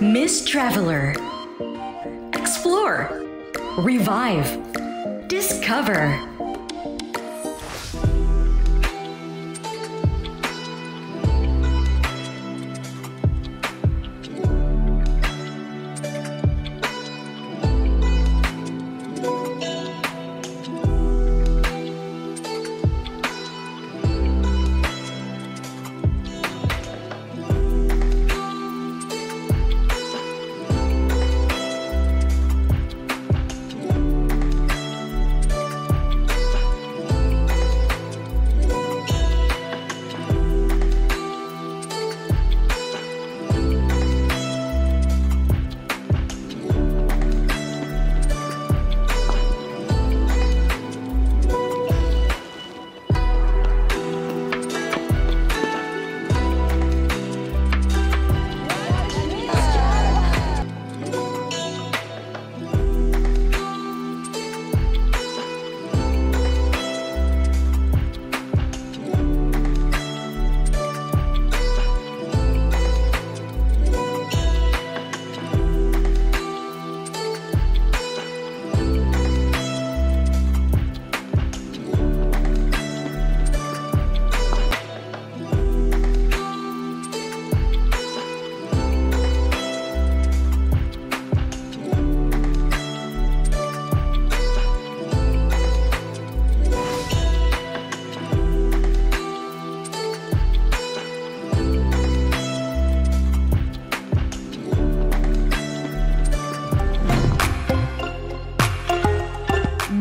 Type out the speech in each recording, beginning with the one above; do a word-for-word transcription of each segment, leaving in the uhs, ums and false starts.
Miss Traveller. Explore, revive, discover.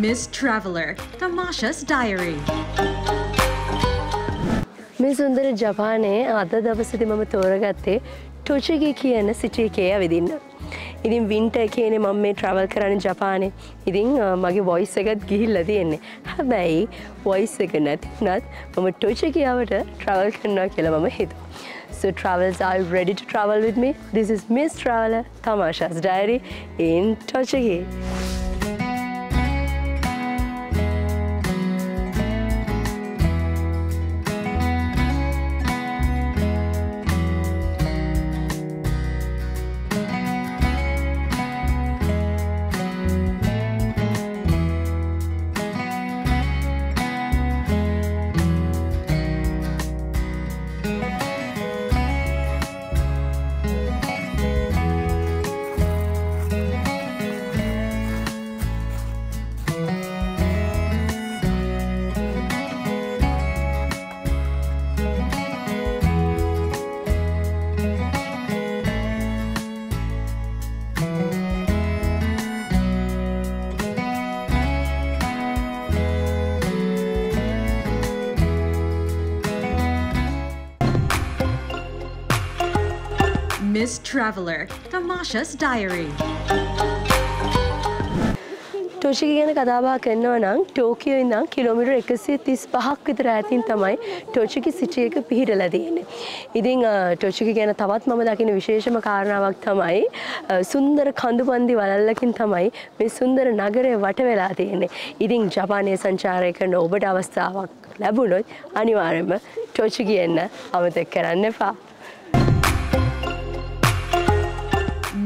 Miss Traveller, Tamasha's Diary. Miss Sundara Japan e ada dawasedi mama thoragatte Tochigi kiyana city ekey awidinna. Ithin winter ekene mama me travel karanne Japan e. Ithin mage voice ekath gihilla tiyenne. Habai voice එක nath nath mama Tochigi awata travel karanawa kiyala mama hitu. So travelers, are you ready to travel with me? This is Miss Traveller, Tamasha's Diary in Tochigi. Miss Traveller, Tamasha's Diary. Tochigi ගැන කතා බහ කරනවා නම් Tokyo ඉඳන් kilometre එකසිය තිස් පහක් විතර ඈතින් තමයි ටෝචිගි සිටි එක පිහිටලා තියෙන්නේ. ඉතින් ටෝචිගි ගැන තවත් මම දකින විශේෂම කාරණාවක් තමයි සුන්දර කඳුපන්දි වළල්ලකින් තමයි මේ සුන්දර නගරය වට වෙලා තියෙන්නේ. ඉතින් ජපානයේ සංචාරය කරන ඔබට අවස්ථාවක් ලැබුණොත් අනිවාර්යයෙන්ම ටෝචිගි එන්න අමතක කරන්න එපා.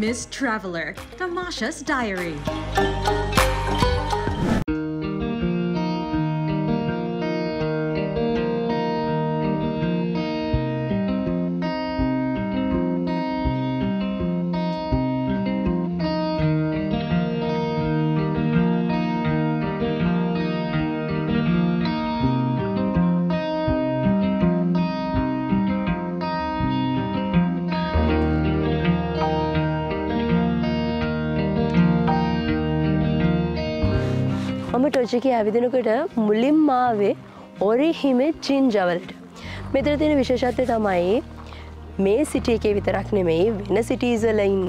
Miss Traveller, Tamasha's Diary. Tochigi ඇවිදිනකොට මුලින්ම ආවේ ඔරිහිමේ ජින්ජා වලට. මෙතන තියෙන විශේෂත්වය තමයි මේ සිටි එකේ විතරක් නෙමෙයි වෙන සිටිස් වල ඉන්න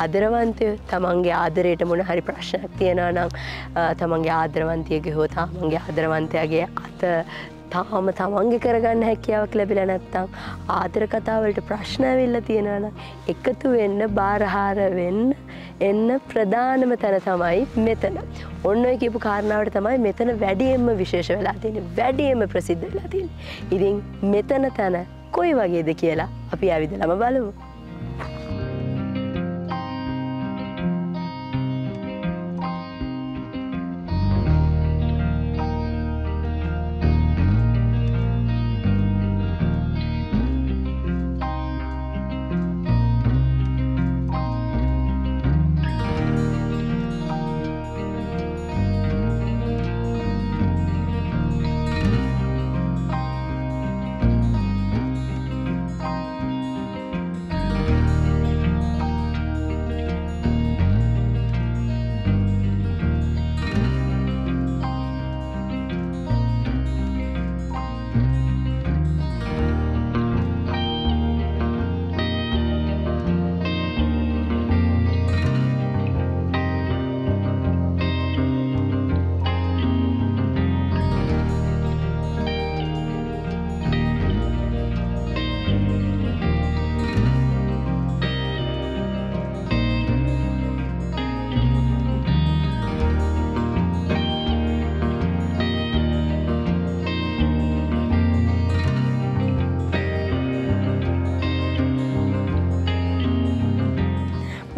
ආදරවන්තය තමන්ගේ ආදරයට මොන හරි ප්‍රශ්නයක් තියෙනවා නම් තමන්ගේ ආදරවන්තියගේ හෝ තමන්ගේ ආදරවන්තයාගේ අත තාම තමන්ගේ කරගන්න හැකියාවක් ලැබිලා නැත්නම් ආදර කතා වලට ප්‍රශ්න ඇවිල්ලා තියෙනවා නම් එකතු වෙන්න බාරහාර වෙන්න එන්න ප්‍රධානම තැන තමයි මෙතන. ඔන්න ඔය කියපු කාරණාවට තමයි මෙතන වැඩියෙන්ම විශේෂ වෙලා තියෙන්නේ. වැඩියෙන්ම ප්‍රසිද්ධ වෙලා තියෙන්නේ. ඉතින් මෙතන තැන කොයි වගේද කියලා අපි ආවිදලාම බලමු.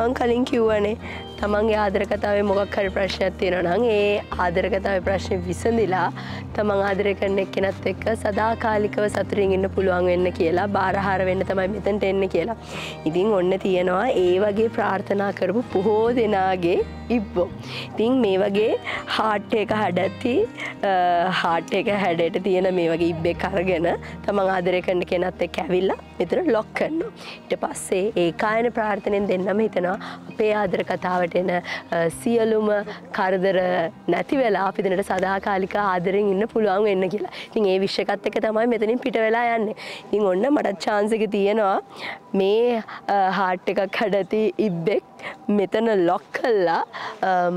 පුළුවන් කලින් කිව්වනේ තමන්ගේ ආදර කතාවේ මොකක් හරි ප්‍රශ්නයක් තියෙනවා නම් ඒ ආදර කතාවේ ප්‍රශ්නේ විසඳිලා තමන් ආදර කරන එක්කෙනත් එක්ක සදාකාලිකව සතුටින් ඉන්න පුළුවන් වෙන්න කියලා බාරහාර වෙන්න තමයි මෙතනට එන්නේ කියලා. ඉතින් ඔන්න තියනවා ඒ වගේ ප්‍රාර්ථනා කරපු බොහෝ දෙනාගේ ඉබ්බෝ. ඉතින් මේ වගේ heart එක හැඩති heart එක හැඩයට තියෙන මේ වගේ ඉබ්බෙක් අරගෙන තමන් ආදර කරන කෙනත් එක්ක ඇවිල්ලා මෙතන lock කරනවා. ඊට පස්සේ ඒ කායන ප්‍රාර්ථනෙන් දෙන්නම හිතනවා අපේ ආදර කතාවට එන සියලුම කරදර නැති වෙලා අපි දෙන්නට සදාකාලික ආදරෙන් ඉන්න පුළුවන් වෙන්න කියලා. ඉතින් ඒ විශ් එකත් එක තමයි මෙතනින් පිට වෙලා යන්නේ. ඉතින් ඔන්න මට chance එක තියෙනවා මේ heart එකක් හදති ඉබ්බෙක් මෙතන lock කළා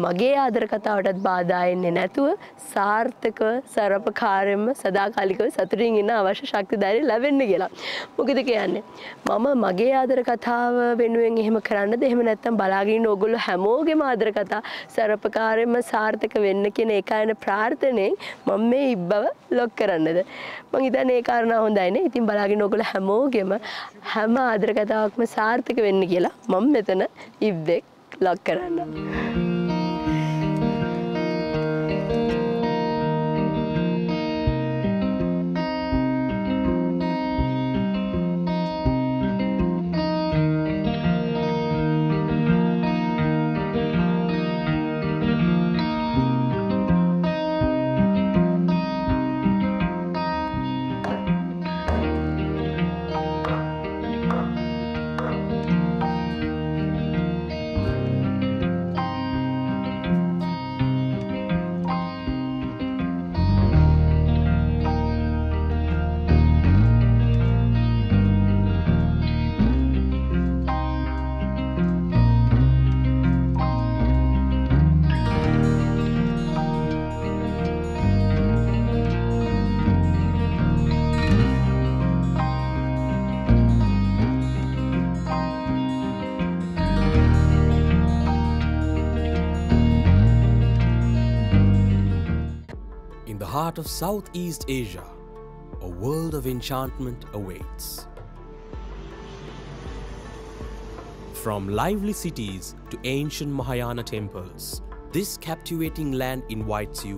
මගේ ආදර කතාවටත් බාධා එන්නේ නැතුව සාර්ථකව සරපකාරයෙන්ම සදාකාලිකව සතුටින් ඉන්න අවශ්‍ය ශක්තිය ධෛර්යය ලැබෙන්න කියලා. මොකද කියන්නේ මම මගේ ආදර කතාව වෙනුවෙන් එහෙම කරන්නද එහෙම නැත්නම් බලාගෙන ඕගොල්ලෝ හැමෝගෙම ආදර කතා සරපකාරයෙන්ම සාර්ථක වෙන්න කියන ඒකායන ප්‍රාර්ථනෙන් මම මේ ඉබ්බව ලොක් කරන්නද මම හිතන්නේ ඒ කාරණා හොඳයිනේ. ඉතින් බලාගෙන ඕගොල්ලෝ හැමෝගෙම හැම ආදර කතාවක්ම සාර්ථක වෙන්න කියලා මම මෙතන ඉබ්බෙක් ලොක් කරන්න. Of Southeast Asia, a world of enchantment awaits. From lively cities to ancient Mahayana temples, this captivating land invites you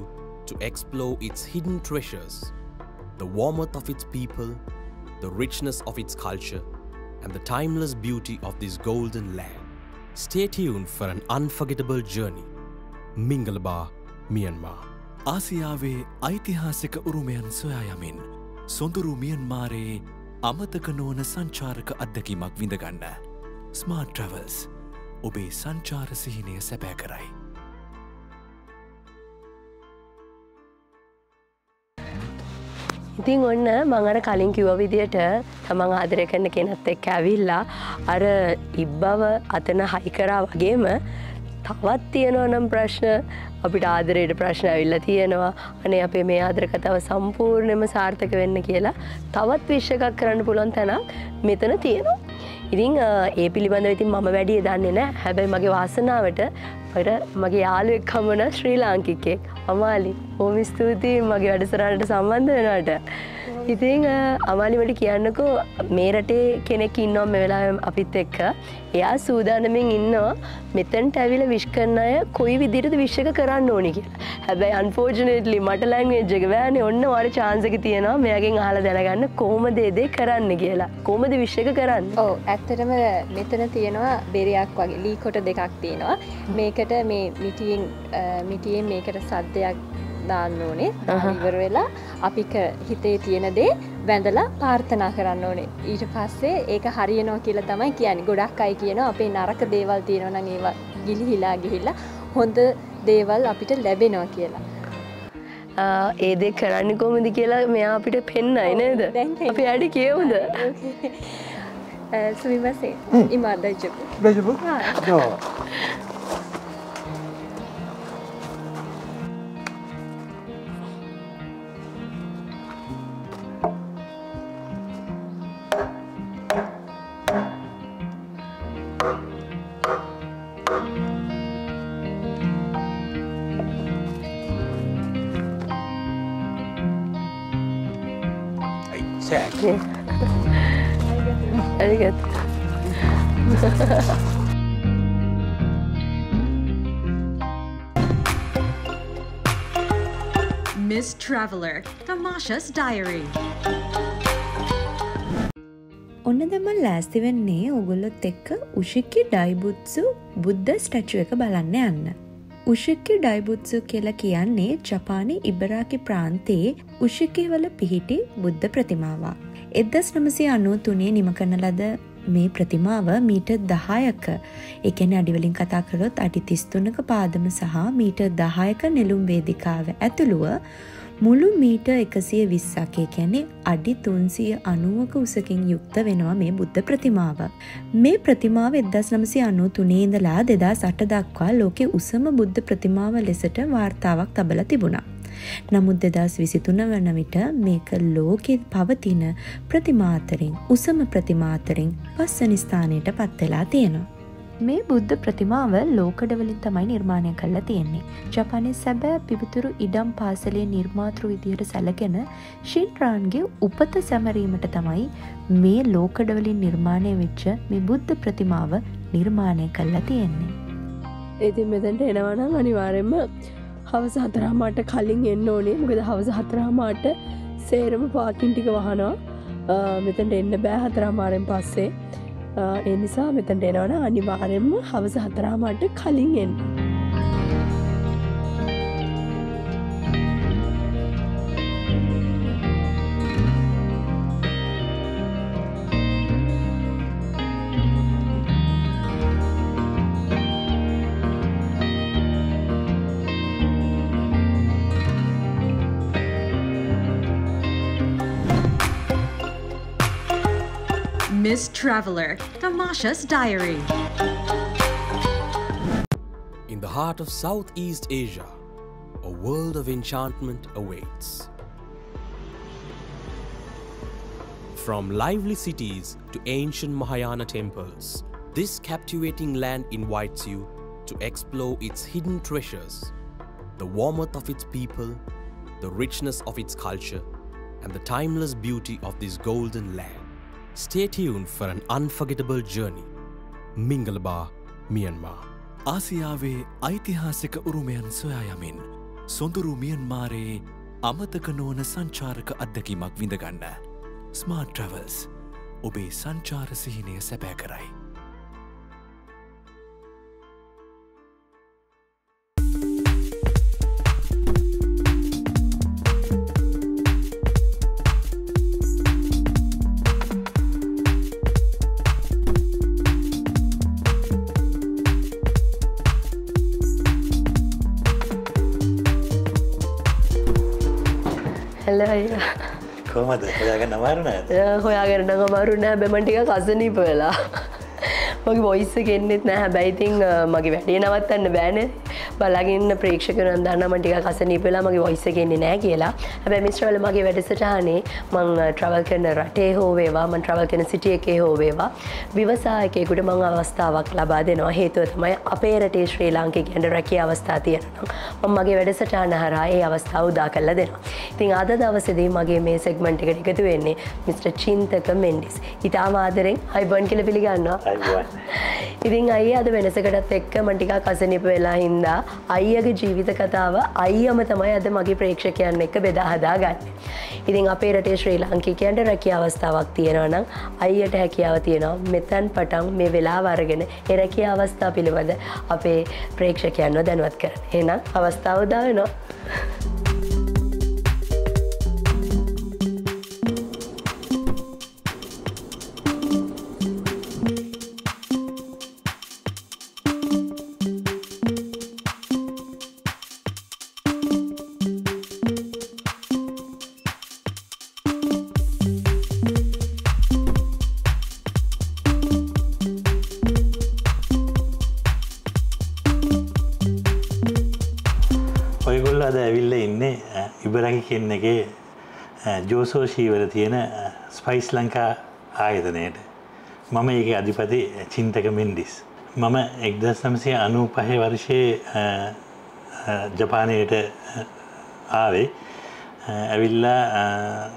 to explore its hidden treasures, the warmth of its people, the richness of its culture, and the timeless beauty of this golden land. Stay tuned for an unforgettable journey. Mingalaba, Myanmar. ආසියාවේ ඓතිහාසික උරුමයන් සොයා යමින් සොඳුරු මියන්මාරයේ අමතක නොවන සංචාරක අත්දැකීමක් විඳගන්න. Smart travels ඔබේ සංචාර සිහිනය සැබෑ කරයි. ඉතින් ඔන්න මම අර කලින් කිව්ව විදියට තමන් ආදරය කරන කෙනෙක් එක්ක ඇවිල්ලා අර ඉබ්බව අතන හයි කරා වගේම තවත් තියෙනවා නම් ප්‍රශ්න අපිට ආදරයට ප්‍රශ්න ඇවිල්ලා තියෙනවා අනේ අපේ මේ ආදර කතාව සම්පූර්ණයෙන්ම සාර්ථක වෙන්න කියලා තවත් විශ් එකක් කරන්න පුළුවන් තැනක් මෙතන තියෙනවා. ඉතින් ඒ පිළිබඳව ඉතින් මම වැඩි දන්නේ නැහැ. හැබැයි මගේ වාසනාවට මගේ යාළුවෙක් හමුන ශ්‍රී ලාංකිකයෙක් අමාලි බොහොම ස්තුතියි මගේ වැඩසටහනට සම්බන්ධ වෙනාට. ඉතින් අමාලි වලට කියන්නකෝ මේ රටේ කෙනෙක් ඉන්නවා මේ වෙලාවේ අපිත් එක්ක. එයා සූදානමින් ඉන්නවා මෙතෙන්ට ඇවිල්ලා විශ් කරන අය කොයි විදිහටද විශ් එක කරන්න ඕනි කියලා. හැබැයි unfortunately මට language එක බෑනේ. ඔන්න ඔයාර chance එක තියෙනවා මෙයාගෙන් අහලා දැනගන්න කොහොමද ඒ දේ කරන්න කියලා. කොහොමද විශ් එක කරන්නේ? ඔව් ඇත්තටම මෙතන තියෙනවා බෙරයක් වගේ ලී කොට දෙකක් තියෙනවා. මේකට මේ මිටියෙන් මිටියෙන් මේකට සද්දයක් දාන්න ඕනේ. ඉවර වෙලා අපි හිතේ තියෙන දේ වැඳලා ප්‍රාර්ථනා කරන්න ඕනේ. ඊට පස්සේ ඒක හරියනවා කියලා තමයි කියන්නේ. ගොඩක් අය කියනවා අපේ නරක දේවල් තියෙනවා නම් ඒවා ගිලිහිලා ගිහිල්ලා හොඳ දේවල් අපිට ලැබෙනවා කියලා. ඒ දේ කරන්නේ කොහොමද කියලා මෙයා අපිට පෙන්නයි නේද? අපි ඇයි කියමුද? සුවිමසේ ඉමා දජබු. දජබු? ඔව්. Very good. Miss Traveller, Tamasha's Diary. ඔන්නදම ලෑස්ති වෙන්නේ ඔයගොල්ලොත් එක්ක උෂිකි ඩයිබුත්සු බුද්ධ ස්ටැචු එක බලන්න යන්න. උෂිකි ඩයිබුත්සු කියලා කියන්නේ ජපානයේ ඉබරාකි ප්‍රාන්තයේ උෂිකි වල පිහිටි බුද්ධ ප්‍රතිමාවක්. nineteen ninety-thrේ නිම කරන ලද මේ ප්‍රතිමාව මීටර් දහයක, ඒ කියන්නේ අඩි වලින් කතා කළොත් අඩි thirty-three ක පාදම සහ මීටර් දහයක නෙළුම් වේදිකාව ඇතුළුව මුළු මීටර් one hundred twenty ක, ඒ කියන්නේ අඩි three hundred ninety ක උසකින් යුක්ත වෙනවා මේ බුද්ධ ප්‍රතිමාව. මේ ප්‍රතිමාව nineteen ninety-thrේ ඉඳලා two thousand eight දක්වා ලෝකේ උසම බුද්ධ ප්‍රතිමාව ලෙසට වාර්තාවක් තබලා තිබුණා. නමුත් twenty twenty-three වන විට මේක ලෝකයේ පවතින ප්‍රතිමා අතරින් උසම ප්‍රතිමා අතරින් පස්වෙනි ස්ථානයට පත් වෙලා තියෙනවා. මේ බුද්ධ ප්‍රතිමාව ලෝකඩ වලින් තමයි නිර්මාණය කරලා තියෙන්නේ. ජපානයේ සැබෑ පිවිතුරු ඉඩම් පාසලේ නිර්මාතෘ විදියට සැලකෙන ශින්රාන්ගේ උපත සැමරීමට තමයි මේ ලෝකඩ වලින් නිර්මාණය වෙච්ච මේ බුද්ධ ප්‍රතිමාව නිර්මාණය කරලා තියෙන්නේ. ඉතින් මෙතනට එනවා නම් අනිවාර්යයෙන්ම හවස හතරමාට කලින් එන්න ඕනේ. මොකද හවස හතරමාට සේරම පාකින් ටික වහනවා. මෙතනට එන්න බෑ හතරමාරෙන් පස්සේ. ඒ නිසා මෙතනට එනවනම් අනිවාර්යයෙන්ම හවස හතරමාට කලින් එන්න. Miss Traveller, Tamasha's Diary. In the heart of Southeast Asia, a world of enchantment awaits. From lively cities to ancient Mahayana temples, this captivating land invites you to explore its hidden treasures, the warmth of its people, the richness of its culture, and the timeless beauty of this golden land. Stay tuned for an unforgettable journey. Mingalaba, Myanmar. ආසියාවේ ඓතිහාසික උරුමයන් සොයා යමින් සොඳුරු මියන්මාරයේ අමතක නොවන සංචාරක අත්දැකීමක් විඳ ගන්න. Smart Travels ඔබේ සංචාර සිහිනය සැබෑ කරයි. කොහොමද හොයාගන්න අමාරු නේද? හොයාගන්න අමාරු නෑ. බෑ මන් ටිකක් අසනීප වෙලා. මගේ වොයිස් එක එන්නෙත් නෑ. හැබැයි ඉතින් මගේ වැඩේ නවත්තන්න බෑනේ. බලාගෙන ප්‍රේක්ෂකයන් දන්නා මන් ටිකක් අසනීප වෙලා මගේ වොයිස් එක එන්නේ නෑ කියලා. හැබැයි මිස් ට්‍රැවල් මගේ වැඩසටහනේ මං ට්‍රැවල් කරන රටේ හෝ වේවා මං ට්‍රැවල් කරන සිටි එකේ හෝ වේවා ව්‍යවසායකයෙකුට මං අවස්ථාවක් ලබා දෙනවා. හේතුව තමයි අපේ රටේ ශ්‍රී ලාංකික ගැන රැකියා අවස්ථා තියෙනවා. මම මගේ වැඩසටහන හරහා ඒ අවස්ථාව උදා කරලා දෙනවා. ඉතින් අද දවසේදී මගේ මේ segment එකට එකතු වෙන්නේ මිස්ටර් චින්තක මෙන්ඩිස්. ඉතාම ආදරෙන් අයිබන් කියලා පිළිගන්නවා. ඉතින් අයියා අද වෙනසකටත් එක්ක මම ටිකක් අසනීප වෙලා හින්දා අයියාගේ ජීවිත කතාව අයියාම තමයි අද මගේ ප්‍රේක්ෂකයන් එක්ක බෙදා හදාගන්නේ. ඉතින් අපේ රටේ ශ්‍රී ලාංකිකයන්ට රැකියාව අවස්ථාවක් තියෙනවා නම් අයියට හැකියාව තියෙනවා මෙතෙන් පටන් මේ වෙලාව අරගෙන ඒ රැකියාව අවස්ථාව පිළිබඳ අපේ ප්‍රේක්ෂකයන්ව දැනුවත් කරන්න. එහෙනම් අවස්ථාව උදා වෙනවා. ඉබරාකි කෙනෙක්ගේ ජෝසෝෂීවල තියෙන ස්පයිස් ලංකා ආයතනයේට මම ඒකේ අධිපති චින්තක මෙන්ඩිස්. මම nineteen ninety-five වර්ෂයේ ජපානයට ආවේ. ඇවිල්ලා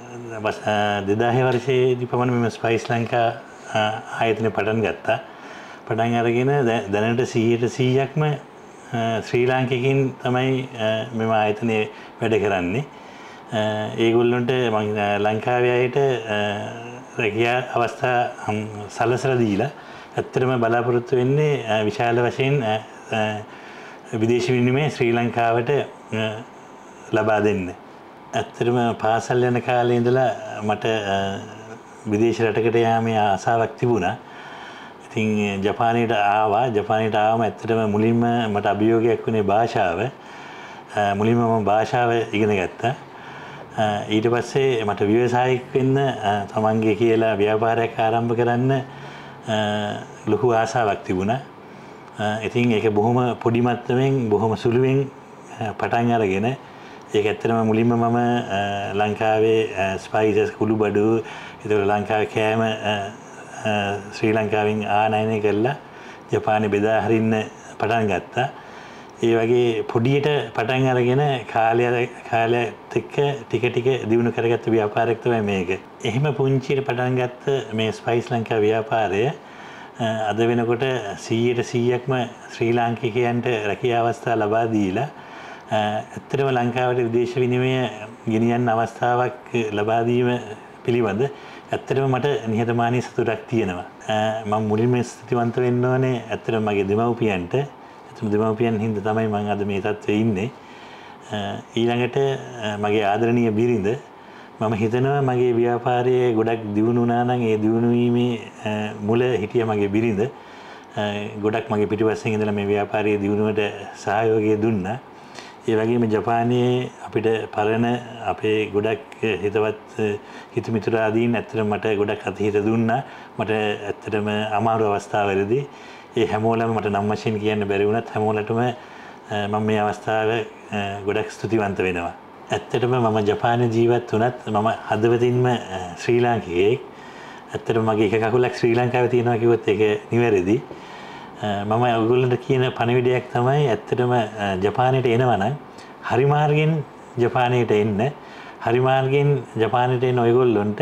two thousand වර්ෂයේදී පමණ මම ස්පයිස් ලංකා ආයතනය පටන් ගත්තා. පටන් අරගෙන දැනට one hundred percent ක්ම ශ්‍රී ලාංකිකයින් තමයි මෙම ආයතනයේ වැඩ කරන්නේ. ඒගොල්ලන්ට මම ලංකාවේ අයට රැකියා අවස්ථා සලසලා දීලා ඇත්තටම බලාපොරොත්තු වෙන්නේ විශාල වශයෙන් විදේශ විනිමය ශ්‍රී ලංකාවට ලබා දෙන්න. ඇත්තටම පාසල් යන කාලේ ඉඳලා මට විදේශ රටකට යාමේ ආසාවක් තිබුණා. ඉතින් ජපානයට ආවා. ජපානයට ආවම ඇත්තටම මුලින්ම මට අභියෝගයක් වුණේ භාෂාව. මුලින්ම මම භාෂාව ඉගෙන ගත්තා. ඊට පස්සේ මට ව්‍යවසායක වෙන්න තමන්ගේ කියලා ව්‍යාපාරයක් ආරම්භ කරන්න ලොකු ආසාවක් තිබුණා. ඉතින් ඒක බොහොම පොඩි මට්ටමින් බොහොම සුළුවෙන් පටන් අරගෙන ඒක ඇත්තටම මුලින්ම මම ලංකාවේ ස්පයිසස් කුළුබඩු ඒතර ලංකාවේ කෑම ශ්‍රී ලංකාවෙන් ආනයනය කරලා ජපානයේ බෙදා හරින්න පටන් ගත්තා. ඒ වගේ පොඩියට පටන් අරගෙන කාලය කාලයත් එක්ක ටික ටික දියුණු කරගත්ත ව්‍යාපාරයක් තමයි මේක. එහෙම පුංචියට පටන් ගත්ත මේ ස්පයිස් ලංකා ව්‍යාපාරය අද වෙනකොට සීයට සීයක්ම ශ්‍රී ලාංකිකයන්ට රැකියා අවස්ථා ලබා දීලා ඇත්තටම ලංකාවට විදේශ විනිමය ගෙනියන්න අවස්ථාවක් ලබා දීම පිළිබඳ ඇත්තටම මට නිහතමානී සතුටක් තියෙනවා. මම මුලින්ම ස්තුතිවන්ත වෙන්න ඕනේ ඇත්තටම මගේ දෙමව්පියන්ට. ඇත්තටම දෙමව්පියන් හින්දා තමයි මම අද මේ තත්ත්වයේ ඉන්නේ. ඊළඟට මගේ ආදරණීය බිරිඳ මම හිතනවා මගේ ව්‍යාපාරයේ ගොඩක් දියුණු වුණා නම් ඒ දියුණු වීමේ මුල හිටිය මගේ බිරිඳ ගොඩක් මගේ පිටිපස්සෙන් ඉඳලා මේ ව්‍යාපාරයේ දියුණුවට සහයෝගය දුන්නා. ඒ වගේම ජපානයේ අපිට පරණ අපේ ගොඩක් හිතවත් හිතමිතුරාදීන් ඇත්තටම මට ගොඩක් අතහිත දුන්නා. මට ඇත්තටම අමාරු අවස්ථාවලදී ඒ හැමෝලම මට නම් වශයෙන් කියන්න බැරි වුණත් හැමෝලටම මම මේ අවස්ථාව ගොඩක් ස්තුතිවන්ත වෙනවා. ඇත්තටම මම ජපානයේ ජීවත් වුණත් මම හදවතින්ම ශ්‍රී ලාංකිකයෙක්. ඇත්තටම මගේ එක කකුලක් ශ්‍රී ලංකාවේ තියෙනවා කිව්වොත් ඒක නිවැරදි. මම ඔයගොල්ලන්ට කියන පණිවිඩයක් තමයි ඇත්තටම ජපානයට එනවා නම් හරි මාර්ගෙන් ජපානයට එන්න. හරි මාර්ගෙන් ජපානයට එන ඔයගොල්ලන්ට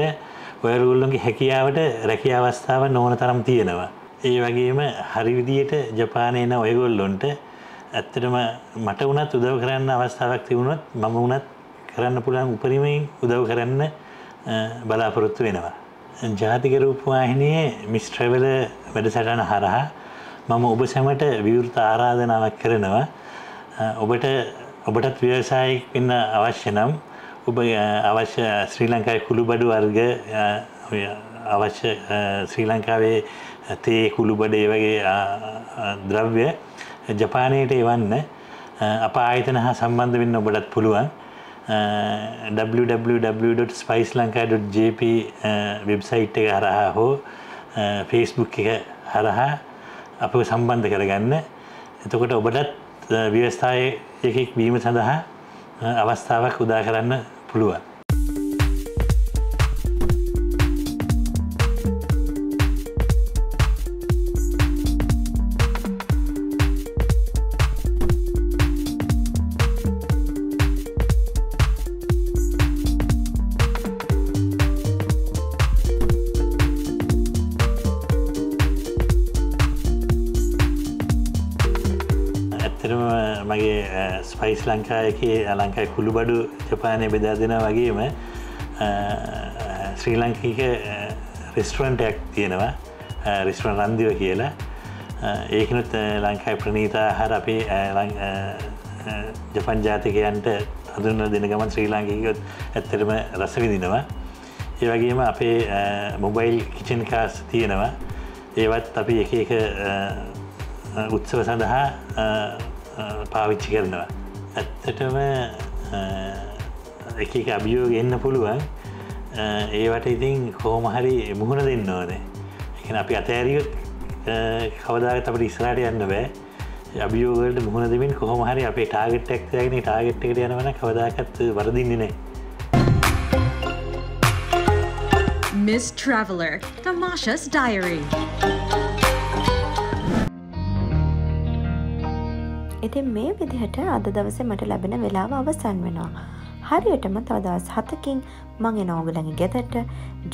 ඔයගොල්ලන්ගේ හැකියාවට රැකියා අවස්ථාවන් ඕන තරම් තියෙනවා. ඒ වගේම හරි විදියට ජපානයේ එන ඔයගොල්ලන්ට ඇත්තටම මට උනත් උදව් කරන්න අවස්ථාවක් තිබුණොත් මම උනත් කරන්න පුළුවන් උපරිමයෙන් උදව් කරන්න බලාපොරොත්තු වෙනවා. ජාතික රූපවාහිනියේ මිස් ට්‍රැවෙලර් වැඩසටහන හරහා මම ඔබ සැමට විවෘත ආරාධනාවක් කරනවා. ඔබට ඔබටත් ව්‍යවසායක වෙන්න අවශ්‍ය නම් ඔබ අවශ්‍ය ශ්‍රී ලංකාවේ කුළුබඩු වර්ග අවශ්‍ය ශ්‍රී ලංකාවේ තේ කුළුබඩ ඒ වගේ ද්‍රව්‍ය ජපානයට එවන්න අප ආයතන හා සම්බන්ධ වෙන්න ඔබටත් පුළුවන්. w w w dot spice dash lanka dot j p website එක හරහා හෝ Facebook එක හරහා අපව සම්බන්ධ කරගන්න. එතකොට ඔබටත් ව්‍යවස්ථායකයෙක් වීම සඳහා අවස්ථාවක් උදා කරන්න පුළුවන්. මගේ ස්පයිස් ලංකාවේ ලංකාවේ කුළුබඩු ජපානයේ බෙදා දෙනා වගේම ශ්‍රී ලංකික රෙස්ටුරන්ට් එකක් තියෙනවා රෙස්ටුරන්ට් රන්දිව කියලා. ඒකිනුත් ලංකාවේ ප්‍රණීත ආහාර අපේ ජපාන් ජාතිකයන්ට හඳුන්වලා දෙන ගමන් ශ්‍රී ලාංකිකයෝ ඇත්තටම රස විඳිනවා. ඒ වගේම අපේ මොබයිල් කිචන් කාස් තියෙනවා. ඒවත් අපි එක එක උත්සව සඳහා පාවිච්චි කරනවා. ඇත්තටම එක එක අභියෝග එන්න පුළුවන්. ඒවට ඉතින් කොහොම හරි මුහුණ දෙන්න ඕනේ. ඒ කියන්නේ අපි අතෑරියොත් කවදාවත් අපිට ඉස්සරහට යන්න බෑ. අභියෝග වලට මුහුණ දෙමින් කොහොම හරි අපේ ටාගට් එකක් තියාගෙන ඒ ටාගට් එකට යනවා නම් කවදාකවත් වරදින්නේ නෑ. Miss Traveller, Tamasha's Diary. ඉතින් මේ විදිහට අද දවසේ මට ලැබෙන වෙලාව අවසන් වෙනවා. හරියටම තව දවස් හතකින් මම එන ඕගලගේ ගෙදරට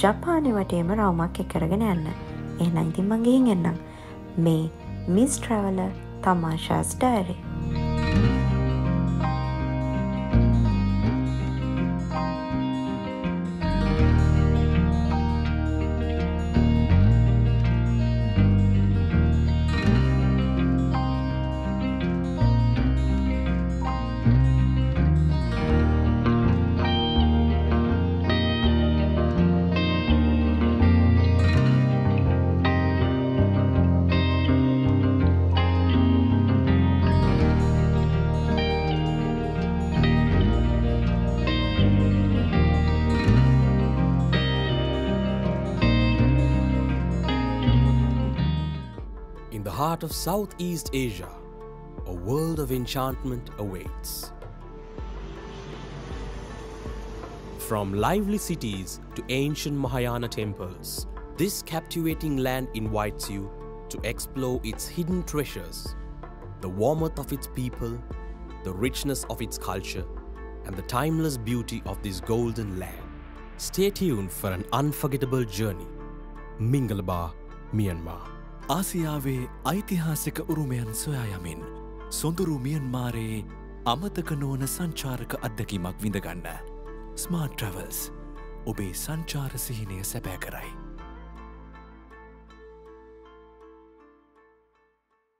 ජපානයේ වටේම රවුමක් එක් කරගෙන යන්න. එහෙනම් ඉතින් මම ගිහින් එන්නම්. මේ Miss Traveller Tamasha's Diary. In the heart of Southeast Asia, a world of enchantment awaits. From lively cities to ancient Mahayana temples, this captivating land invites you to explore its hidden treasures, the warmth of its people, the richness of its culture, and the timeless beauty of this golden land. Stay tuned for an unforgettable journey. Mingalaba, Myanmar. ආසියාවේ ඓතිහාසික උරුමයන් සොයා යමින් සොඳුරු මියන්මාරයේ අමතක නොවන සංචාරක අත්දැකීමක් විඳ ගන්න. Smart Travels, ඔබේ සංචාර සිහිනය සැබෑ කරයි.